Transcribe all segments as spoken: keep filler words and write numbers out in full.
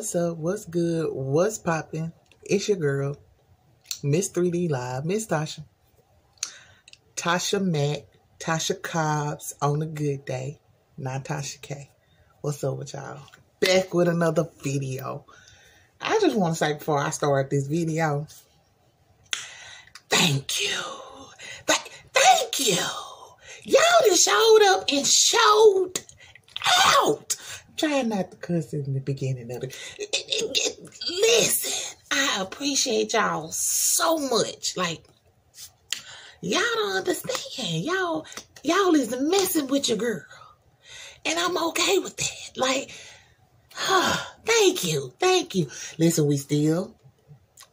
What's up? What's good? What's poppin'? It's your girl, Miss three D Live, Miss Tasha. Tasha Mack, Tasha Cobbs on a good day, not Tasha K. What's up with y'all? Back with another video. I just want to say before I start this video, thank you. Th thank you. Y'all just showed up and showed out. Try not to cuss in the beginning of it. It, it, it. Listen, I appreciate y'all so much. Like, y'all don't understand. Y'all, y'all is messing with your girl, and I'm okay with that. Like, huh, thank you, thank you. Listen, we still,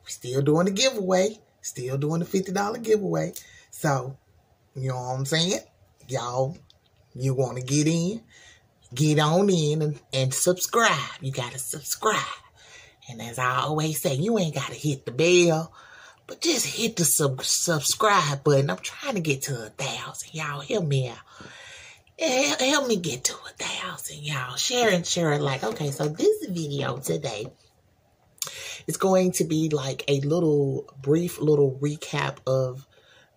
we still doing the giveaway. Still doing the fifty dollar giveaway. So, you know what I'm saying? Y'all, you want to get in? Get on in and, and subscribe. You got to subscribe. And as I always say, you ain't got to hit the bell, but just hit the sub subscribe button. I'm trying to get to a thousand. Y'all, help me out. Help, help me get to a thousand, y'all. Share and share it. Like, okay, so this video today is going to be like a little brief little recap of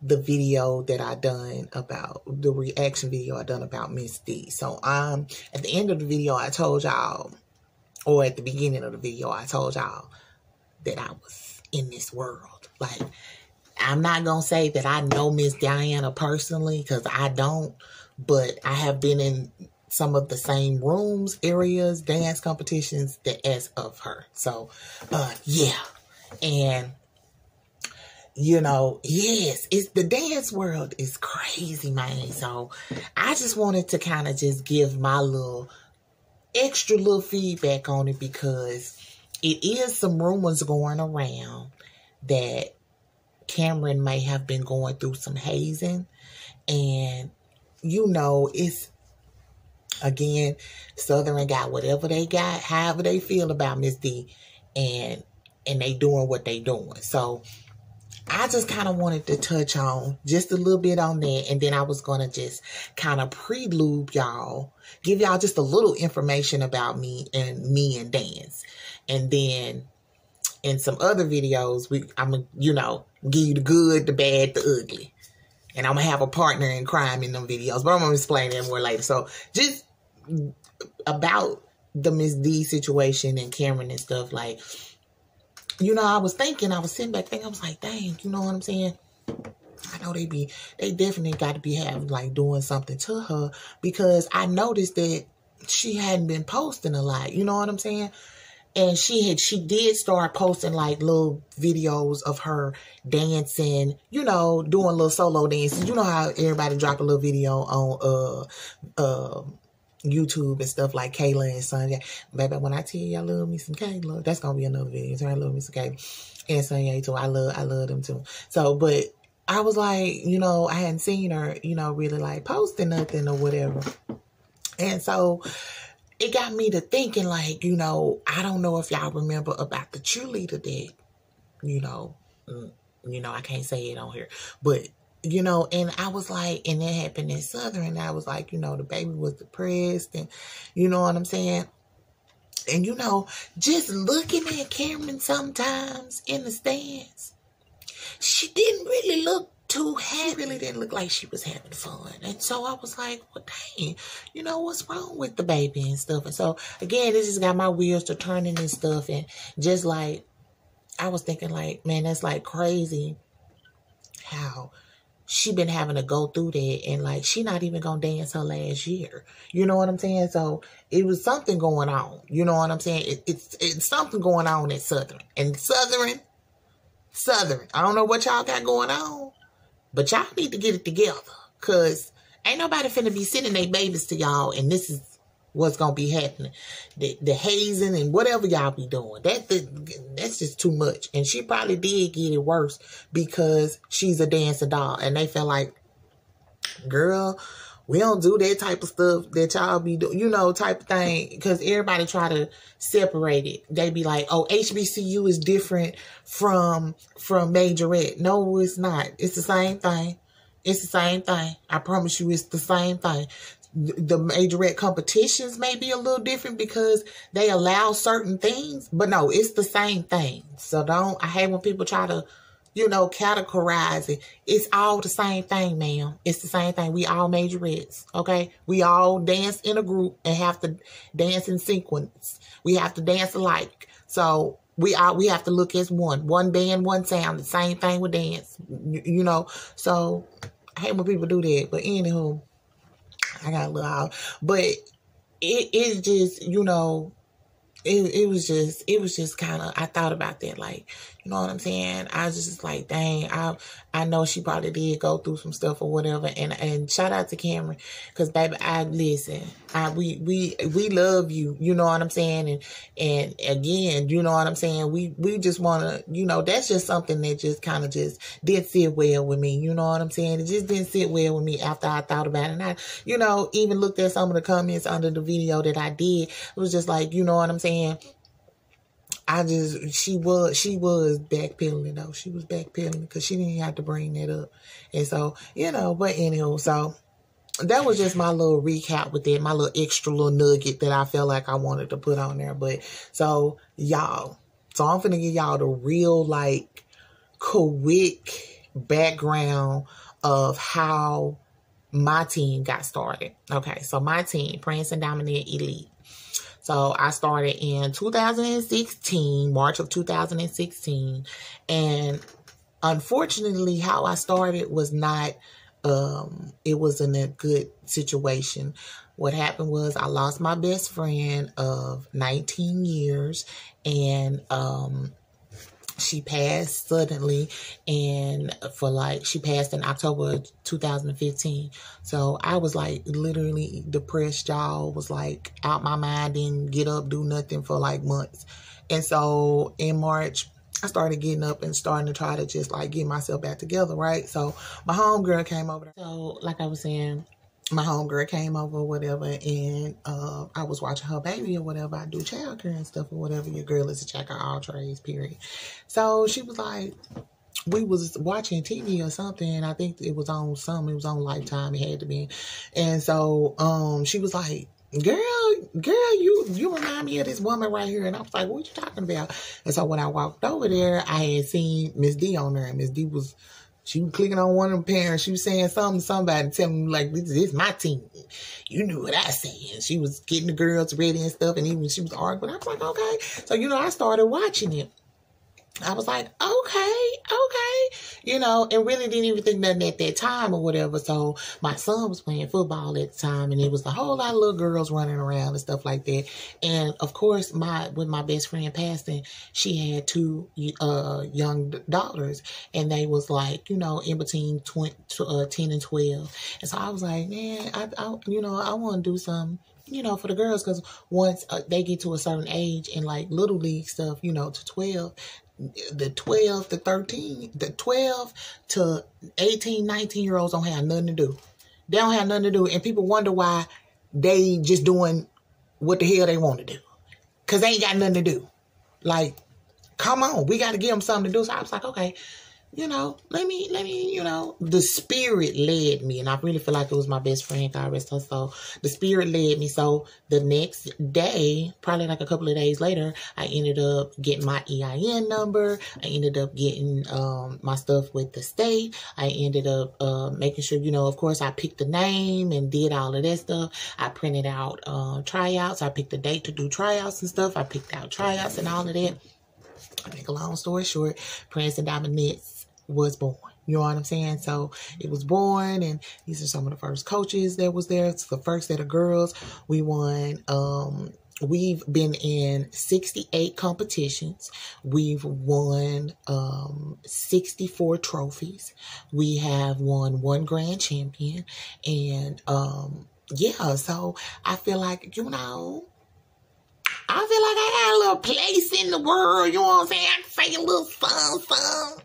the video that I done about the reaction video I done about Miss D. So um at the end of the video I told y'all, or at the beginning of the video I told y'all that I was in this world. Like, I'm not gonna say that I know Miss Diana personally, because I don't, but I have been in some of the same rooms, areas, dance competitions that as of her. So uh yeah. And you know, yes, it's the dance world is crazy, man. So I just wanted to kind of just give my little extra little feedback on it, because it is some rumors going around that Cameron may have been going through some hazing. And, you know, it's, again, Southern got whatever they got, however they feel about Miss D, and, and they doing what they doing. So I just kind of wanted to touch on just a little bit on that, and then I was going to just kind of prelude y'all, give y'all just a little information about me and me and dance. And then in some other videos, we I'm going to, you know, give you the good, the bad, the ugly. And I'm going to have a partner in crime in them videos, but I'm going to explain that more later. So just about the Miss D situation and Cameron and stuff, like, you know, I was thinking, I was sitting back thinking, I was like, dang, you know what I'm saying? I know they be, they definitely got to be having, like, doing something to her, because I noticed that she hadn't been posting a lot, you know what I'm saying? And she had, she did start posting, like, little videos of her dancing, you know, doing little solo dances. You know how everybody drop a little video on, uh, uh, YouTube and stuff, like Kayla and Sonya. Baby, when I tell you I love me some Kayla, that's gonna be another video. So I love me some Kayla and Sonya too. I love, I love them too. So, but I was like, you know, I hadn't seen her, you know, really like posting nothing or whatever. And so it got me to thinking, like, you know, I don't know if y'all remember about the cheerleader that, you know, you know, I can't say it on here, but you know, and I was like, and that happened in Southern, and I was like, you know, the baby was depressed, and you know what I'm saying? And, you know, just looking at Cameron sometimes in the stands, she didn't really look too happy. She really didn't look like she was having fun. And so I was like, well, dang, you know, what's wrong with the baby and stuff? And so, again, this just got my wheels to turning and stuff. And just like, I was thinking, like, man, that's like crazy how she been having to go through that, and like, she not even gonna dance her last year. You know what I'm saying? So it was something going on. You know what I'm saying? It, it's it's something going on at Southern. And Southern, Southern, I don't know what y'all got going on, but y'all need to get it together, because ain't nobody finna be sending their babies to y'all, and this is what's gonna be happening. The, the hazing and whatever y'all be doing, that the, that's just too much. And she probably did get it worse because she's a dancing doll, and they felt like, girl, we don't do that type of stuff that y'all be doing, you know, type of thing. Because everybody try to separate it. They be like, oh, H B C U is different from from majorette. No, it's not. It's the same thing. It's the same thing. I promise you, it's the same thing. the majorette competitions may be a little different because they allow certain things, but no, it's the same thing. So don't, I hate when people try to, you know, categorize it. It's all the same thing, ma'am. It's the same thing. We all majorettes, okay? We all dance in a group and have to dance in sequence. We have to dance alike. So we all, we have to look as one. One band, one sound. The same thing with dance, you, you know? So I hate when people do that, but anywho. I got a little out, but it is just, you know, it it was just, it was just kind of, I thought about that, like, you know what I'm saying? I was just like, dang, I I know she probably did go through some stuff or whatever, and and shout out to Cameron, because baby, I listen, I we we we love you, you know what I'm saying? And and again, you know what I'm saying? We we just want to, you know, that's just something that just kind of just didn't sit well with me, you know what I'm saying? It just didn't sit well with me after I thought about it, and I, you know, even looked at some of the comments under the video that I did. It was just like, you know what I'm saying? And I just, she was, she was backpedaling though. She was backpedaling because she didn't have to bring that up. And so, you know, but anyhow, so that was just my little recap with that, my little extra little nugget that I felt like I wanted to put on there. But so y'all, so I'm finna give y'all the real like quick background of how my team got started. Okay. So my team, Prince and Diamond Nets Elite. So I started in two thousand sixteen, March of two thousand sixteen. And unfortunately, how I started was not, um, it wasn't a good situation. What happened was I lost my best friend of nineteen years, and um, she passed suddenly, and for like, she passed in October of two thousand fifteen. So I was like literally depressed, y'all, was like out my mind, didn't get up, do nothing for like months. And so in March, I started getting up and starting to try to just like get myself back together, right? So my homegirl came over. So like I was saying, my homegirl came over or whatever, and uh, I was watching her baby or whatever. I do childcare and stuff or whatever. Your girl is a jack of all trades, period. So she was like, we was watching T V or something. I think it was on some, it was on Lifetime. It had to be. And so um, she was like, girl, girl, you, you remind me of this woman right here. And I was like, what you talking about? And so when I walked over there, I had seen Miss D on there, and Miss D was, she was clicking on one of the parents. She was saying something to somebody, telling me, like, this, this is my team. You knew what I said. She was getting the girls ready and stuff, and even she was arguing. I was like, okay. So, you know, I started watching it. I was like, okay, okay. You know, and really didn't even think nothing at that time or whatever. So my son was playing football at the time, and it was a whole lot of little girls running around and stuff like that. And of course, my with my best friend passing, she had two uh, young daughters, and they was like, you know, in between tw- uh, ten and twelve. And so I was like, man, I, I you know, I want to do something, you know, for the girls, because once uh, they get to a certain age and like little league stuff, you know, to twelve, the twelve to thirteen, the twelve to eighteen, nineteen year olds don't have nothing to do. They don't have nothing to do. And people wonder why they just doing what the hell they want to do, because they ain't got nothing to do. Like, come on, we got to give them something to do. So I was like, okay, you know, let me, let me, you know, the spirit led me. And I really feel like it was my best friend, God rest her soul. The spirit led me. So the next day, probably like a couple of days later, I ended up getting my E I N number. I ended up getting um, my stuff with the state. I ended up uh, making sure, you know, of course, I picked the name and did all of that stuff. I printed out uh, tryouts. I picked the date to do tryouts and stuff. I picked out tryouts and all of that. I make a long story short, Prince and Diamond Nets was born. You know what I'm saying? So it was born, and these are some of the first coaches that was there. It's the first set of girls. We won, um, we've been in sixty-eight competitions. We've won um, sixty-four trophies. We have won one grand champion. And um, yeah, so I feel like, you know, I feel like I got a little place in the world. You know what I'm saying? I can say a little something, something.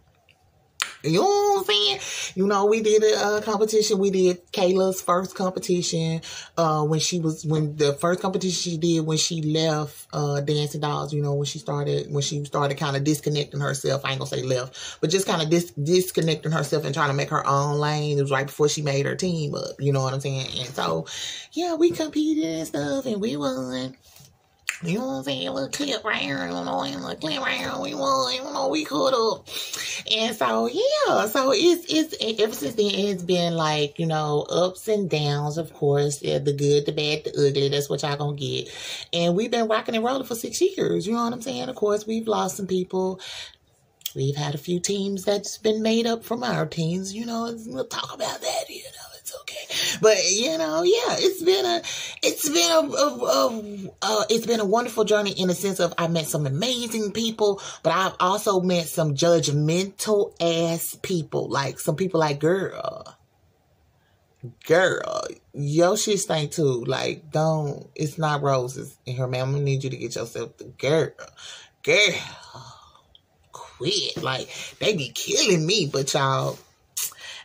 You know what I'm saying? You know, we did a, a competition. We did Kayla's first competition uh, when she was, when the first competition she did when she left uh, Dancing Dolls, you know, when she started, when she started kind of disconnecting herself. I ain't gonna say left, but just kind of dis disconnecting herself and trying to make her own lane. It was right before she made her team up. You know what I'm saying? And so, yeah, we competed and stuff and we won. You know what I'm saying? We'll clip right here, you know, and we'll clip right here. We won, you know, we could up. And so, yeah, so it's, it's, ever since then, it's been like, you know, ups and downs, of course, the good, the bad, the ugly, that's what y'all gonna get. And we've been rocking and rolling for six years, you know what I'm saying? Of course, we've lost some people. We've had a few teams that's been made up from our teams, you know, we'll talk about that, you know. Okay, but you know, yeah, it's been a, it's been a, a, a, a, it's been a wonderful journey in the sense of I met some amazing people, but I've also met some judgmental ass people, like some people like, girl, girl, your shit stink too. Like, don't, it's not roses in here, man. I'm gonna need you to get yourself the girl, girl, quit. Like, they be killing me, but y'all.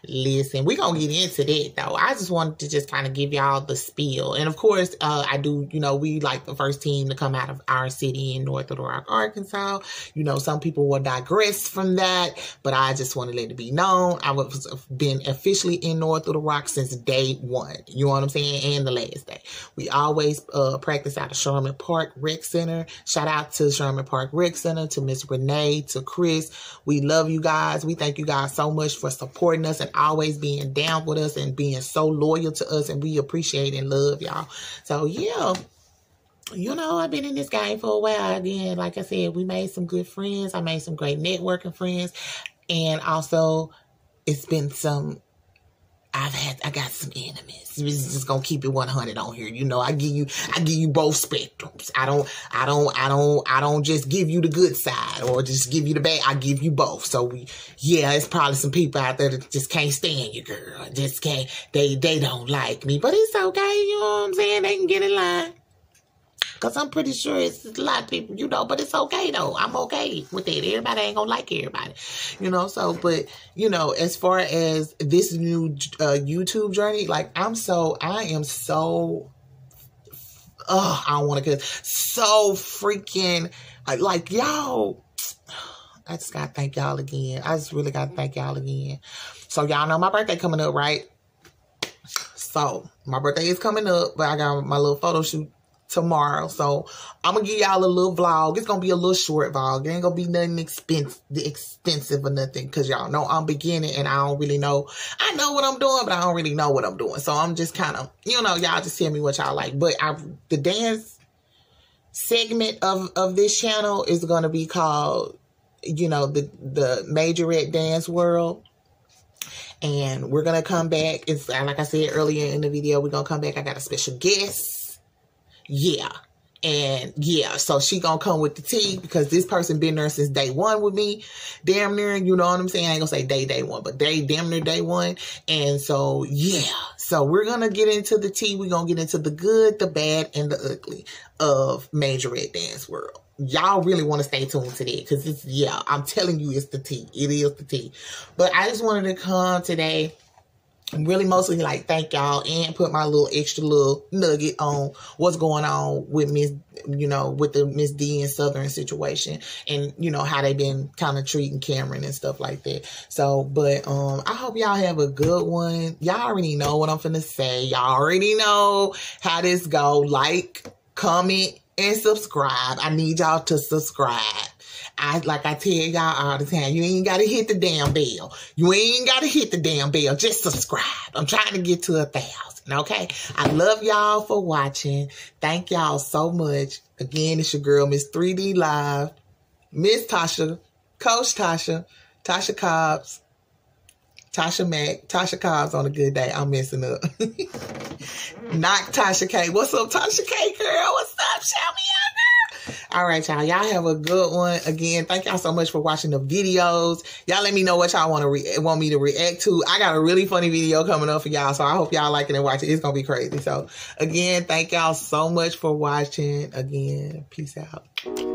Listen, we're going to get into that, though. I just wanted to just kind of give y'all the spiel. And, of course, uh, I do, you know, we like the first team to come out of our city in North Little Rock, Arkansas. You know, some people will digress from that, but I just want to let it be known. I've been officially in North Little Rock since day one. You know what I'm saying? And the last day. We always uh, practice out of Sherman Park Rec Center. Shout out to Sherman Park Rec Center, to Miss Renee, to Chris. We love you guys. We thank you guys so much for supporting us and always being down with us and being so loyal to us, and we appreciate and love y'all. So yeah, you know, I've been in this game for a while. Again, like I said, we made some good friends. I made some great networking friends, and also it's been some, I've had, I got some enemies. We're just gonna keep it one hundred on here. You know, I give you, I give you both spectrums. I don't, I don't, I don't, I don't just give you the good side or just give you the bad. I give you both. So we, yeah, it's probably some people out there that just can't stand you, girl. Just can't, they, they don't like me, but it's okay. You know what I'm saying? They can get in line. Because I'm pretty sure it's a lot of people, you know, but it's okay, though. I'm okay with that. Everybody ain't going to like everybody, you know, so, but, you know, as far as this new uh, YouTube journey, like, I'm so, I am so, oh, I don't want to, so freaking, like, y'all, I just got to thank y'all again. I just really got to thank y'all again. So, y'all know my birthday coming up, right? So, my birthday is coming up, but I got my little photo shoot tomorrow, so I'm gonna give y'all a little vlog. It's gonna be a little short vlog. It ain't gonna be nothing expensive, extensive or nothing, because y'all know I'm beginning and I don't really know. I know what I'm doing, but I don't really know what I'm doing. So I'm just kind of, you know, y'all just tell me what y'all like. But I, the dance segment of of this channel is gonna be called, you know, the the Majorette Dance World. And we're gonna come back. It's like I said earlier in the video, we're gonna come back. I got a special guest. Yeah. And yeah, so she gonna come with the tea, because this person been there since day one with me, damn near, you know what I'm saying? I ain't gonna say day, day one, but day, damn near day one. And so, yeah, so we're gonna get into the tea. We're gonna get into the good, the bad, and the ugly of Majorette Dance World. Y'all really want to stay tuned to that, because it's, yeah, I'm telling you, it's the tea. It is the tea. But I just wanted to come today, really mostly like thank y'all and put my little extra little nugget on what's going on with Miss, you know, with the Miss D and Southern situation, and you know how they've been kind of treating Cameron and stuff like that. So, but um, I hope y'all have a good one. Y'all already know what I'm finna say. Y'all already know how this go. Like, comment, and subscribe. I need y'all to subscribe. I, like I tell y'all all the time, you ain't got to hit the damn bell. You ain't got to hit the damn bell. Just subscribe. I'm trying to get to a thousand, okay? I love y'all for watching. Thank y'all so much. Again, it's your girl, Miss three D Live, Miss Tasha, Coach Tasha, Tasha Cobbs, Tasha Mack, Tasha Cobbs on a good day. I'm messing up. Knock Tasha K. What's up, Tasha K, girl? What's up? Shout me out. All right, y'all. Y'all have a good one. Again, thank y'all so much for watching the videos. Y'all let me know what y'all want to re want me to react to. I got a really funny video coming up for y'all, so I hope y'all like it and watch it. It's going to be crazy. So, again, thank y'all so much for watching. Again, peace out.